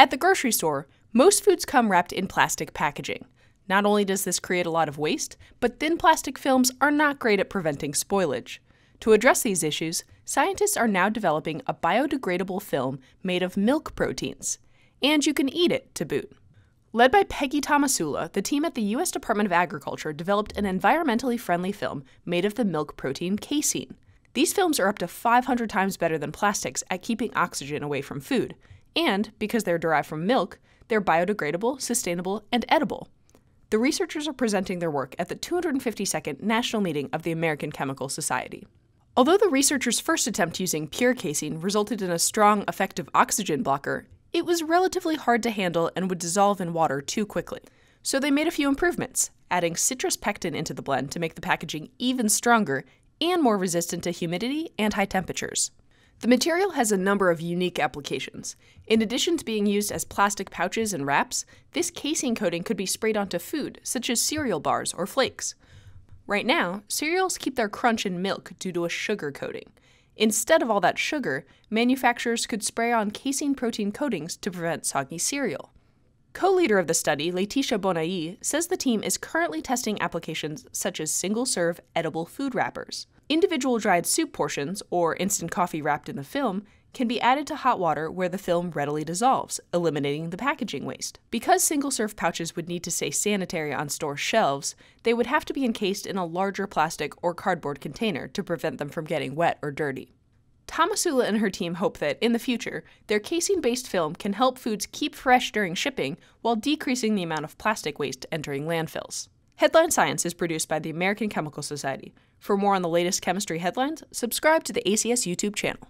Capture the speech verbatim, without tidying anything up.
At the grocery store, most foods come wrapped in plastic packaging. Not only does this create a lot of waste, but thin plastic films are not great at preventing spoilage. To address these issues, scientists are now developing a biodegradable film made of milk proteins. And you can eat it, to boot. Led by Peggy Tomasula, the team at the U S Department of Agriculture developed an environmentally friendly film made of the milk protein casein. These films are up to five hundred times better than plastics at keeping oxygen away from food. And, because they're derived from milk, they're biodegradable, sustainable, and edible. The researchers are presenting their work at the two hundred fifty-second National Meeting of the American Chemical Society. Although the researchers' first attempt using pure casein resulted in a strong, effective oxygen blocker, it was relatively hard to handle and would dissolve in water too quickly. So they made a few improvements, adding citrus pectin into the blend to make the packaging even stronger and more resistant to humidity and high temperatures. The material has a number of unique applications. In addition to being used as plastic pouches and wraps, this casein coating could be sprayed onto food, such as cereal bars or flakes. Right now, cereals keep their crunch in milk due to a sugar coating. Instead of all that sugar, manufacturers could spray on casein protein coatings to prevent soggy cereal. Co-leader of the study, Laetitia Bonaye, says the team is currently testing applications such as single-serve edible food wrappers. Individual dried soup portions, or instant coffee wrapped in the film, can be added to hot water where the film readily dissolves, eliminating the packaging waste. Because single-serve pouches would need to stay sanitary on store shelves, they would have to be encased in a larger plastic or cardboard container to prevent them from getting wet or dirty. Tomasula and her team hope that, in the future, their casein-based film can help foods keep fresh during shipping while decreasing the amount of plastic waste entering landfills. Headline Science is produced by the American Chemical Society. For more on the latest chemistry headlines, subscribe to the A C S YouTube channel.